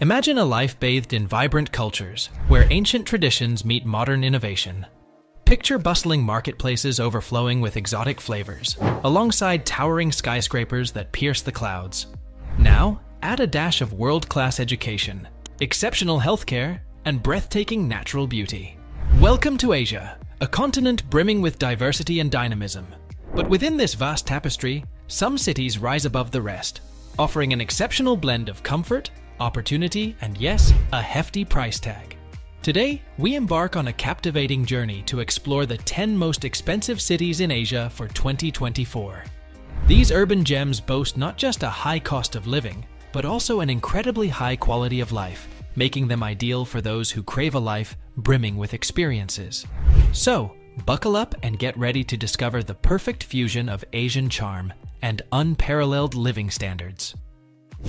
Imagine a life bathed in vibrant cultures, where ancient traditions meet modern innovation. Picture bustling marketplaces overflowing with exotic flavors, alongside towering skyscrapers that pierce the clouds. Now, add a dash of world-class education, exceptional healthcare, and breathtaking natural beauty. Welcome to Asia, a continent brimming with diversity and dynamism. But within this vast tapestry, some cities rise above the rest, offering an exceptional blend of comfort, opportunity, and yes, a hefty price tag. Today, we embark on a captivating journey to explore the 10 most expensive cities in Asia for 2024. These urban gems boast not just a high cost of living, but also an incredibly high quality of life, making them ideal for those who crave a life brimming with experiences. So, buckle up and get ready to discover the perfect fusion of Asian charm and unparalleled living standards.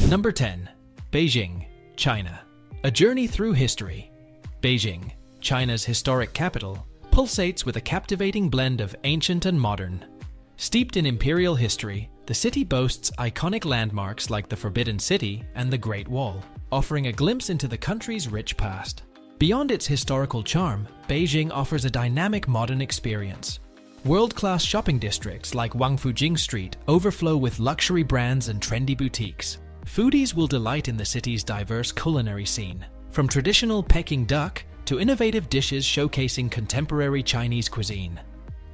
Number 10. Beijing, China. A journey through history. Beijing, China's historic capital, pulsates with a captivating blend of ancient and modern. Steeped in imperial history, the city boasts iconic landmarks like the Forbidden City and the Great Wall, offering a glimpse into the country's rich past. Beyond its historical charm, Beijing offers a dynamic modern experience. World-class shopping districts like Wangfujing Street overflow with luxury brands and trendy boutiques. Foodies will delight in the city's diverse culinary scene, from traditional Peking duck to innovative dishes showcasing contemporary Chinese cuisine.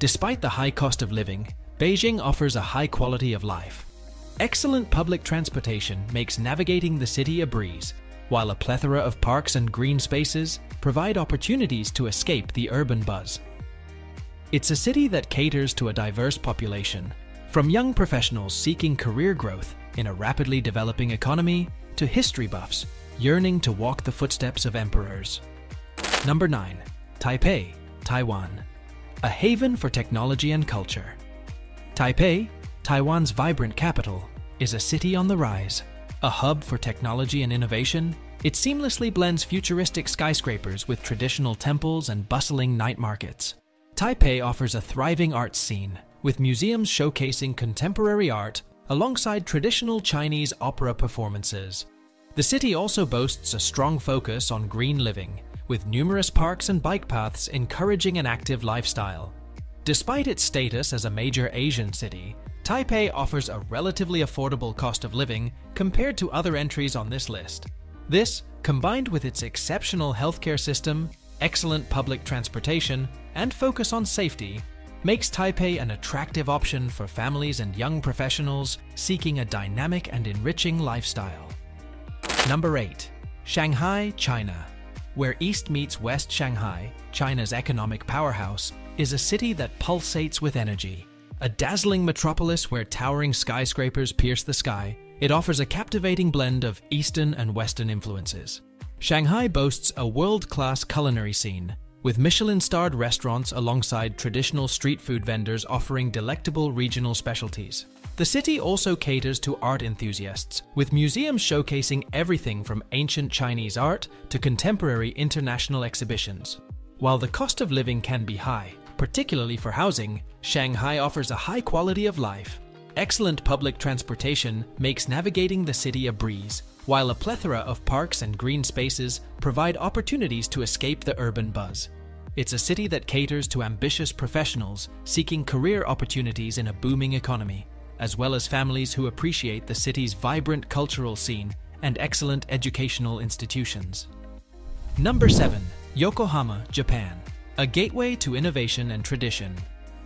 Despite the high cost of living, Beijing offers a high quality of life. Excellent public transportation makes navigating the city a breeze, while a plethora of parks and green spaces provide opportunities to escape the urban buzz. It's a city that caters to a diverse population, from young professionals seeking career growth in a rapidly developing economy to history buffs yearning to walk the footsteps of emperors. Number 9. Taipei, Taiwan. A haven for technology and culture. Taipei, Taiwan's vibrant capital, is a city on the rise. A hub for technology and innovation, it seamlessly blends futuristic skyscrapers with traditional temples and bustling night markets. Taipei offers a thriving arts scene, with museums showcasing contemporary art alongside traditional Chinese opera performances. The city also boasts a strong focus on green living, with numerous parks and bike paths encouraging an active lifestyle. Despite its status as a major Asian city, Taipei offers a relatively affordable cost of living compared to other entries on this list. This, combined with its exceptional healthcare system, excellent public transportation, and focus on safety, makes Taipei an attractive option for families and young professionals seeking a dynamic and enriching lifestyle. Number 8. Shanghai, China. Where East meets West, Shanghai, China's economic powerhouse, is a city that pulsates with energy. A dazzling metropolis where towering skyscrapers pierce the sky, it offers a captivating blend of Eastern and Western influences. Shanghai boasts a world-class culinary scene, with Michelin-starred restaurants alongside traditional street food vendors offering delectable regional specialties. The city also caters to art enthusiasts, with museums showcasing everything from ancient Chinese art to contemporary international exhibitions. While the cost of living can be high, particularly for housing, Shanghai offers a high quality of life. Excellent public transportation makes navigating the city a breeze, while a plethora of parks and green spaces provide opportunities to escape the urban buzz. It's a city that caters to ambitious professionals seeking career opportunities in a booming economy, as well as families who appreciate the city's vibrant cultural scene and excellent educational institutions. Number 7. Yokohama, Japan. A gateway to innovation and tradition.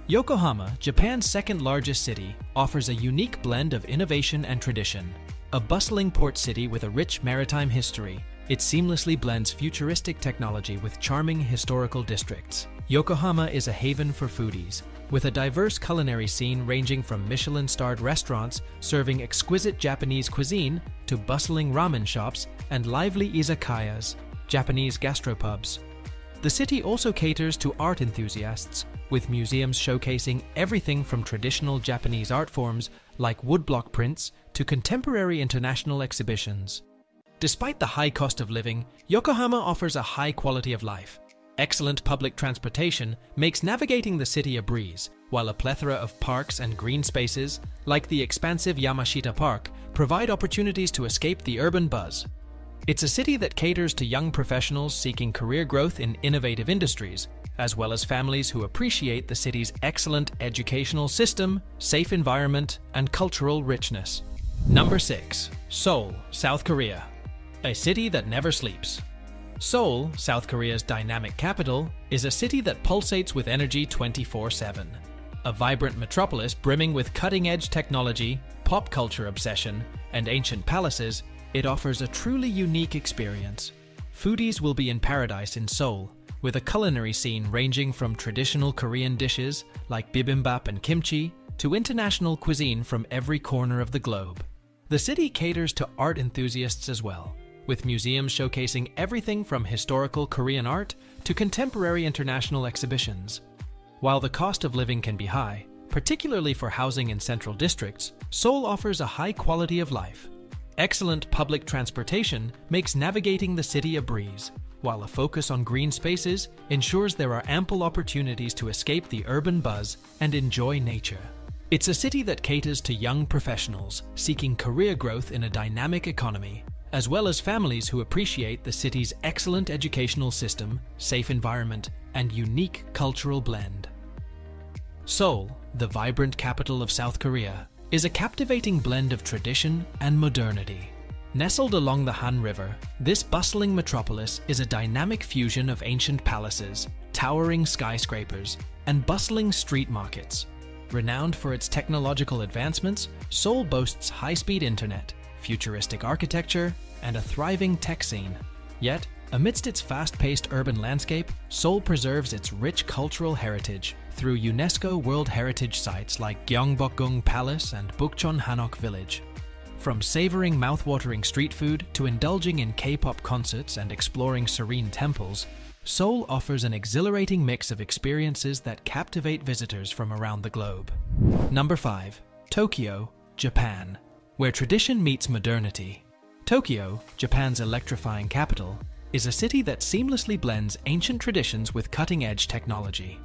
Yokohama, Japan's second-largest city, offers a unique blend of innovation and tradition. A bustling port city with a rich maritime history, it seamlessly blends futuristic technology with charming historical districts. Yokohama is a haven for foodies, with a diverse culinary scene ranging from Michelin-starred restaurants serving exquisite Japanese cuisine to bustling ramen shops and lively izakayas, Japanese gastropubs. The city also caters to art enthusiasts, with museums showcasing everything from traditional Japanese art forms like woodblock prints to contemporary international exhibitions. Despite the high cost of living, Yokohama offers a high quality of life. Excellent public transportation makes navigating the city a breeze, while a plethora of parks and green spaces, like the expansive Yamashita Park, provide opportunities to escape the urban buzz. It's a city that caters to young professionals seeking career growth in innovative industries, as well as families who appreciate the city's excellent educational system, safe environment, and cultural richness. Number 6. Seoul, South Korea. A city that never sleeps. Seoul, South Korea's dynamic capital, is a city that pulsates with energy 24/7. A vibrant metropolis brimming with cutting-edge technology, pop culture obsession, and ancient palaces, it offers a truly unique experience. Foodies will be in paradise in Seoul, with a culinary scene ranging from traditional Korean dishes like bibimbap and kimchi to international cuisine from every corner of the globe. The city caters to art enthusiasts as well, with museums showcasing everything from historical Korean art to contemporary international exhibitions. While the cost of living can be high, particularly for housing in central districts, Seoul offers a high quality of life. Excellent public transportation makes navigating the city a breeze, while a focus on green spaces ensures there are ample opportunities to escape the urban buzz and enjoy nature. It's a city that caters to young professionals seeking career growth in a dynamic economy, as well as families who appreciate the city's excellent educational system, safe environment, and unique cultural blend. Seoul, the vibrant capital of South Korea, is a captivating blend of tradition and modernity. Nestled along the Han River, this bustling metropolis is a dynamic fusion of ancient palaces, towering skyscrapers, and bustling street markets. Renowned for its technological advancements, Seoul boasts high-speed internet, futuristic architecture, and a thriving tech scene. Yet, amidst its fast-paced urban landscape, Seoul preserves its rich cultural heritage through UNESCO World Heritage Sites like Gyeongbokgung Palace and Bukchon Hanok Village. From savoring mouthwatering street food to indulging in K-pop concerts and exploring serene temples, Seoul offers an exhilarating mix of experiences that captivate visitors from around the globe. Number 5. Tokyo, Japan, where tradition meets modernity. Tokyo, Japan's electrifying capital, is a city that seamlessly blends ancient traditions with cutting-edge technology.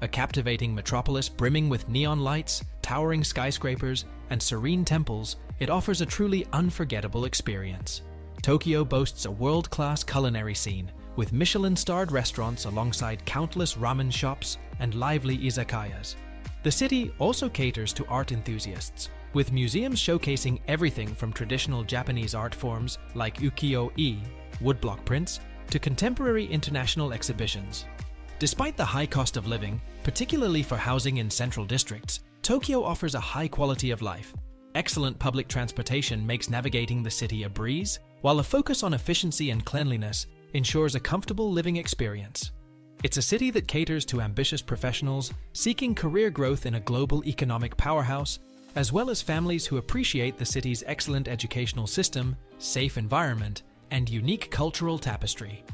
A captivating metropolis brimming with neon lights, towering skyscrapers, and serene temples, it offers a truly unforgettable experience. Tokyo boasts a world-class culinary scene, with Michelin-starred restaurants alongside countless ramen shops and lively izakayas. The city also caters to art enthusiasts, with museums showcasing everything from traditional Japanese art forms like ukiyo-e, woodblock prints, to contemporary international exhibitions. Despite the high cost of living, particularly for housing in central districts, Tokyo offers a high quality of life. Excellent public transportation makes navigating the city a breeze, while a focus on efficiency and cleanliness ensures a comfortable living experience. It's a city that caters to ambitious professionals seeking career growth in a global economic powerhouse, as well as families who appreciate the city's excellent educational system, safe environment, and unique cultural tapestry.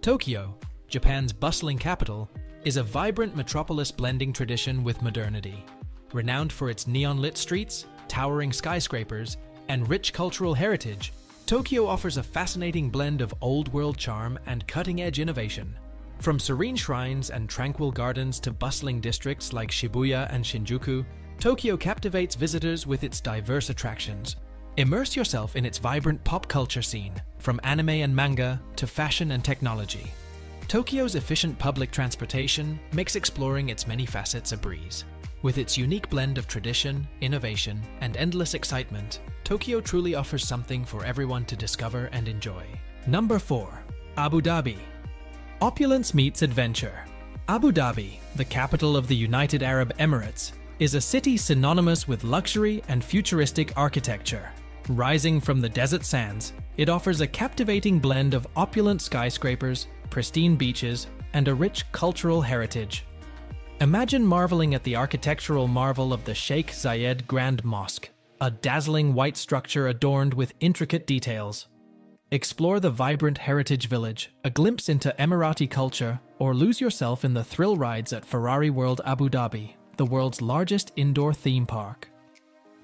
Tokyo, Japan's bustling capital, is a vibrant metropolis blending tradition with modernity. Renowned for its neon-lit streets, towering skyscrapers, and rich cultural heritage, Tokyo offers a fascinating blend of old-world charm and cutting-edge innovation. From serene shrines and tranquil gardens to bustling districts like Shibuya and Shinjuku, Tokyo captivates visitors with its diverse attractions. Immerse yourself in its vibrant pop culture scene, from anime and manga to fashion and technology. Tokyo's efficient public transportation makes exploring its many facets a breeze. With its unique blend of tradition, innovation, and endless excitement, Tokyo truly offers something for everyone to discover and enjoy. Number 4. Abu Dhabi. Opulence meets adventure. Abu Dhabi, the capital of the United Arab Emirates, is a city synonymous with luxury and futuristic architecture. Rising from the desert sands, it offers a captivating blend of opulent skyscrapers, pristine beaches, and a rich cultural heritage. Imagine marveling at the architectural marvel of the Sheikh Zayed Grand Mosque, a dazzling white structure adorned with intricate details. Explore the vibrant heritage village, a glimpse into Emirati culture, or lose yourself in the thrill rides at Ferrari World Abu Dhabi, the world's largest indoor theme park.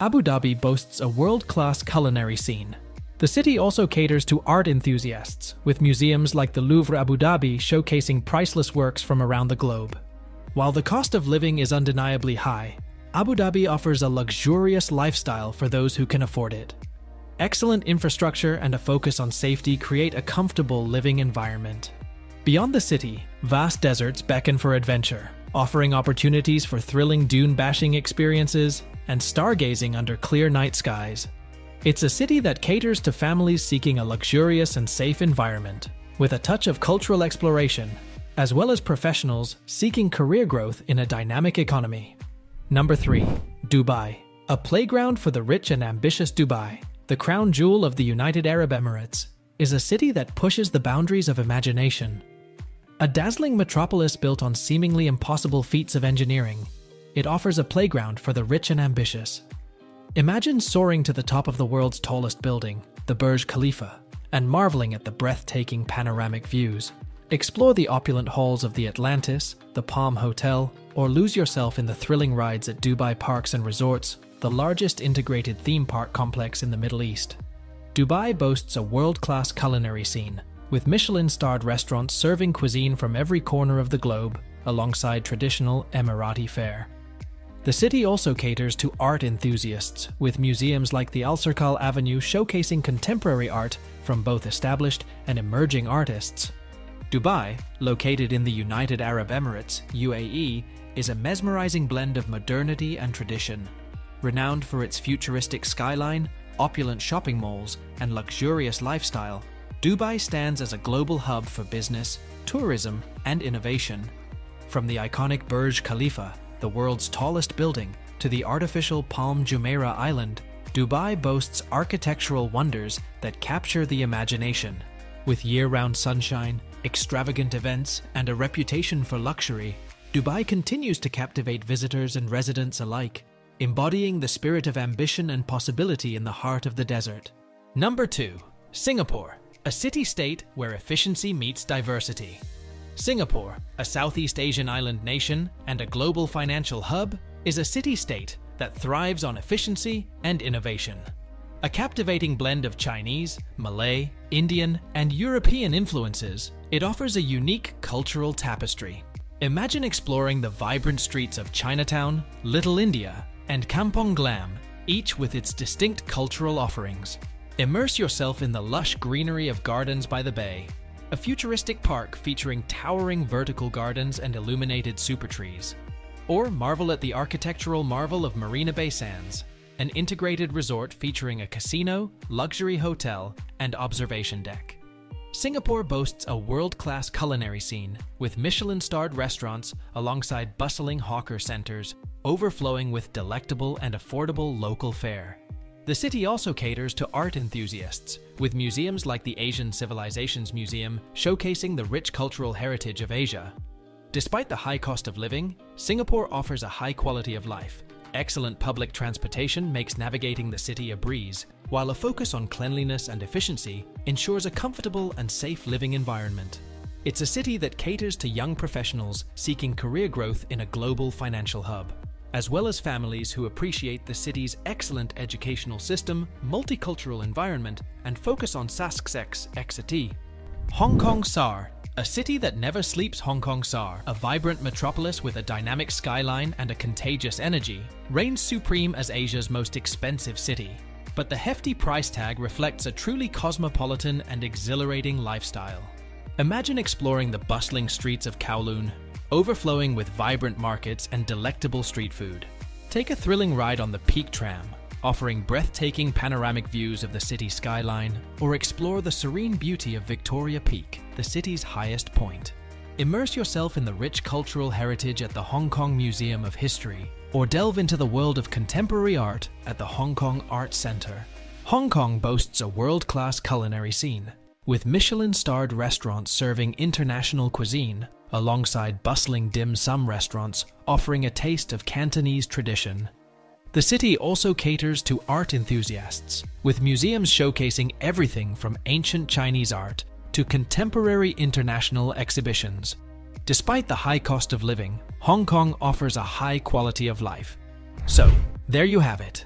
Abu Dhabi boasts a world-class culinary scene. The city also caters to art enthusiasts, with museums like the Louvre Abu Dhabi showcasing priceless works from around the globe. While the cost of living is undeniably high, Abu Dhabi offers a luxurious lifestyle for those who can afford it. Excellent infrastructure and a focus on safety create a comfortable living environment. Beyond the city, vast deserts beckon for adventure, offering opportunities for thrilling dune bashing experiences and stargazing under clear night skies. It's a city that caters to families seeking a luxurious and safe environment, with a touch of cultural exploration, as well as professionals seeking career growth in a dynamic economy. Number 3. Dubai. A playground for the rich and ambitious. Dubai, the crown jewel of the United Arab Emirates, is a city that pushes the boundaries of imagination. A dazzling metropolis built on seemingly impossible feats of engineering, it offers a playground for the rich and ambitious. Imagine soaring to the top of the world's tallest building, the Burj Khalifa, and marveling at the breathtaking panoramic views. Explore the opulent halls of the Atlantis, the Palm Hotel, or lose yourself in the thrilling rides at Dubai Parks and Resorts, the largest integrated theme park complex in the Middle East. Dubai boasts a world-class culinary scene, with Michelin-starred restaurants serving cuisine from every corner of the globe, alongside traditional Emirati fare. The city also caters to art enthusiasts, with museums like the Alserkal Avenue showcasing contemporary art from both established and emerging artists. Dubai, located in the United Arab Emirates (UAE), is a mesmerizing blend of modernity and tradition. Renowned for its futuristic skyline, opulent shopping malls, and luxurious lifestyle, Dubai stands as a global hub for business, tourism, and innovation. From the iconic Burj Khalifa, the world's tallest building, to the artificial Palm Jumeirah Island, Dubai boasts architectural wonders that capture the imagination. With year-round sunshine, extravagant events, and a reputation for luxury, Dubai continues to captivate visitors and residents alike, embodying the spirit of ambition and possibility in the heart of the desert. Number 2. Singapore, a city-state where efficiency meets diversity. Singapore, a Southeast Asian island nation and a global financial hub, is a city-state that thrives on efficiency and innovation. A captivating blend of Chinese, Malay, Indian, and European influences, it offers a unique cultural tapestry. Imagine exploring the vibrant streets of Chinatown, Little India, and Kampong Glam, each with its distinct cultural offerings. Immerse yourself in the lush greenery of Gardens by the Bay, a futuristic park featuring towering vertical gardens and illuminated supertrees. Or marvel at the architectural marvel of Marina Bay Sands, an integrated resort featuring a casino, luxury hotel, and observation deck. Singapore boasts a world-class culinary scene, with Michelin-starred restaurants alongside bustling hawker centers, overflowing with delectable and affordable local fare. The city also caters to art enthusiasts, with museums like the Asian Civilisations Museum showcasing the rich cultural heritage of Asia. Despite the high cost of living, Singapore offers a high quality of life. Excellent public transportation makes navigating the city a breeze, while a focus on cleanliness and efficiency ensures a comfortable and safe living environment. It's a city that caters to young professionals seeking career growth in a global financial hub, as well as families who appreciate the city's excellent educational system, multicultural environment, and focus on Sasksex. Hong Kong SAR, a city that never sleeps. Hong Kong SAR, a vibrant metropolis with a dynamic skyline and a contagious energy, reigns supreme as Asia's most expensive city. But the hefty price tag reflects a truly cosmopolitan and exhilarating lifestyle. Imagine exploring the bustling streets of Kowloon, overflowing with vibrant markets and delectable street food. Take a thrilling ride on the Peak Tram, offering breathtaking panoramic views of the city skyline, or explore the serene beauty of Victoria Peak, the city's highest point. Immerse yourself in the rich cultural heritage at the Hong Kong Museum of History, or delve into the world of contemporary art at the Hong Kong Art Center. Hong Kong boasts a world-class culinary scene, with Michelin-starred restaurants serving international cuisine, alongside bustling dim sum restaurants offering a taste of Cantonese tradition. The city also caters to art enthusiasts, with museums showcasing everything from ancient Chinese art to contemporary international exhibitions. Despite the high cost of living, Hong Kong offers a high quality of life. So, there you have it.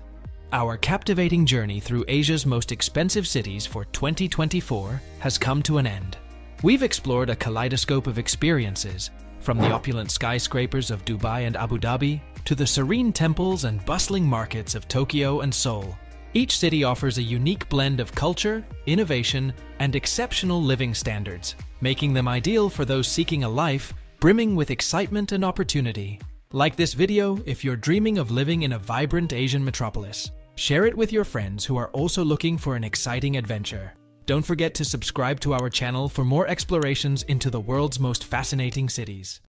Our captivating journey through Asia's most expensive cities for 2024 has come to an end. We've explored a kaleidoscope of experiences, from the opulent skyscrapers of Dubai and Abu Dhabi to the serene temples and bustling markets of Tokyo and Seoul, Each city offers a unique blend of culture, innovation, and exceptional living standards, making them ideal for those seeking a life brimming with excitement and opportunity. Like this video if you're dreaming of living in a vibrant Asian metropolis. Share it with your friends who are also looking for an exciting adventure. Don't forget to subscribe to our channel for more explorations into the world's most fascinating cities.